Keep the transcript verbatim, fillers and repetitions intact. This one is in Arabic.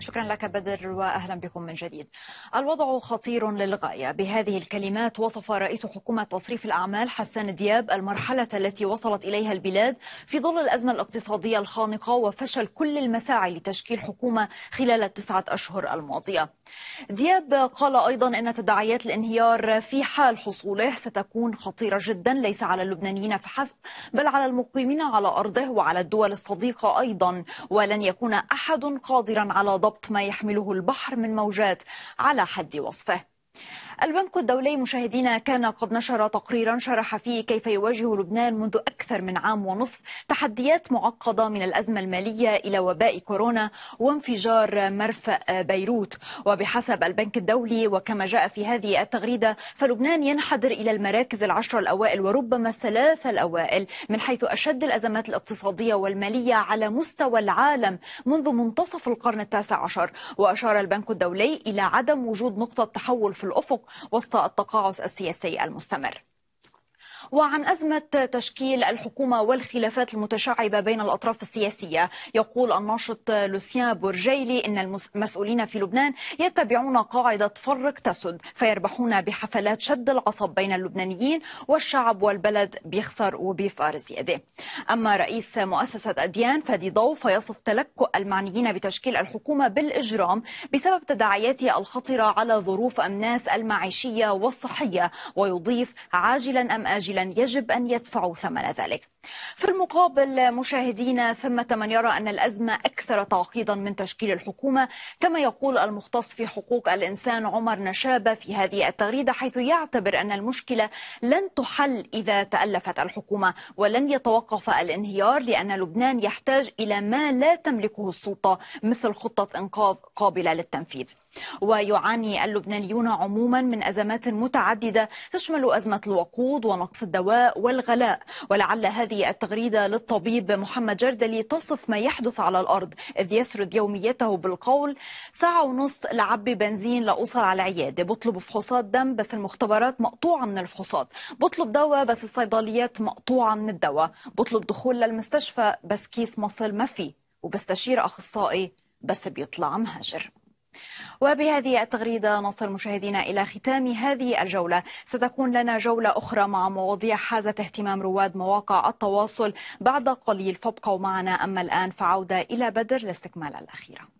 شكرا لك بدر وأهلا بكم من جديد. الوضع خطير للغاية، بهذه الكلمات وصف رئيس حكومة تصريف الأعمال حسان دياب المرحلة التي وصلت إليها البلاد في ظل الأزمة الاقتصادية الخانقة وفشل كل المساعي لتشكيل حكومة خلال التسعة أشهر الماضية. دياب قال أيضا أن تداعيات الانهيار في حال حصوله ستكون خطيرة جدا، ليس على اللبنانيين فحسب بل على المقيمين على أرضه وعلى الدول الصديقة أيضا، ولن يكون أحد قادرا على ضبط ما يحمله البحر من موجات على حد وصفه. البنك الدولي مشاهدينا كان قد نشر تقريرا شرح فيه كيف يواجه لبنان منذ أكثر من عام ونصف تحديات معقدة من الأزمة المالية إلى وباء كورونا وانفجار مرفأ بيروت. وبحسب البنك الدولي وكما جاء في هذه التغريدة فلبنان ينحدر إلى المراكز العشرة الأوائل وربما الثلاثة الأوائل من حيث أشد الأزمات الاقتصادية والمالية على مستوى العالم منذ منتصف القرن التاسع عشر. وأشار البنك الدولي إلى عدم وجود نقطة تحول في الأفق وسط التقاعس السياسي المستمر. وعن أزمة تشكيل الحكومة والخلافات المتشعبة بين الأطراف السياسية يقول الناشط لوسيان برجيلي إن المسؤولين في لبنان يتبعون قاعدة فرق تسد، فيربحون بحفلات شد العصب بين اللبنانيين والشعب والبلد بيخسر وبيفارز يده. أما رئيس مؤسسة أديان فادي ضو فيصف تلكؤ المعنيين بتشكيل الحكومة بالإجرام بسبب تداعياته الخطرة على ظروف الناس المعيشية والصحية، ويضيف عاجلا أم آجلا يجب أن يدفعوا ثمن ذلك. في المقابل مشاهدينا ثمة من يرى أن الأزمة أكثر تعقيدا من تشكيل الحكومة، كما يقول المختص في حقوق الإنسان عمر نشابة في هذه التغريدة، حيث يعتبر أن المشكلة لن تحل إذا تألفت الحكومة ولن يتوقف الانهيار، لأن لبنان يحتاج إلى ما لا تملكه السلطة مثل خطة إنقاذ قابلة للتنفيذ. ويعاني اللبنانيون عموما من أزمات متعددة تشمل أزمة الوقود ونقص الدواء والغلاء، ولعل هذه التغريدة للطبيب محمد جردلي تصف ما يحدث على الأرض، إذ يسرد يوميته بالقول: ساعة ونص لعبي بنزين لأوصل على العيادة، بطلب فحوصات دم بس المختبرات مقطوعة من الفحوصات، بطلب دواء بس الصيدليات مقطوعة من الدواء، بطلب دخول للمستشفى بس كيس مصل ما فيه، وبستشير أخصائي بس بيطلع مهاجر. وبهذه التغريدة نصل مشاهدينا إلى ختام هذه الجولة. ستكون لنا جولة أخرى مع مواضيع حازت اهتمام رواد مواقع التواصل بعد قليل، فابقوا معنا. أما الآن فعودة إلى بدر لاستكمال الأخيرة.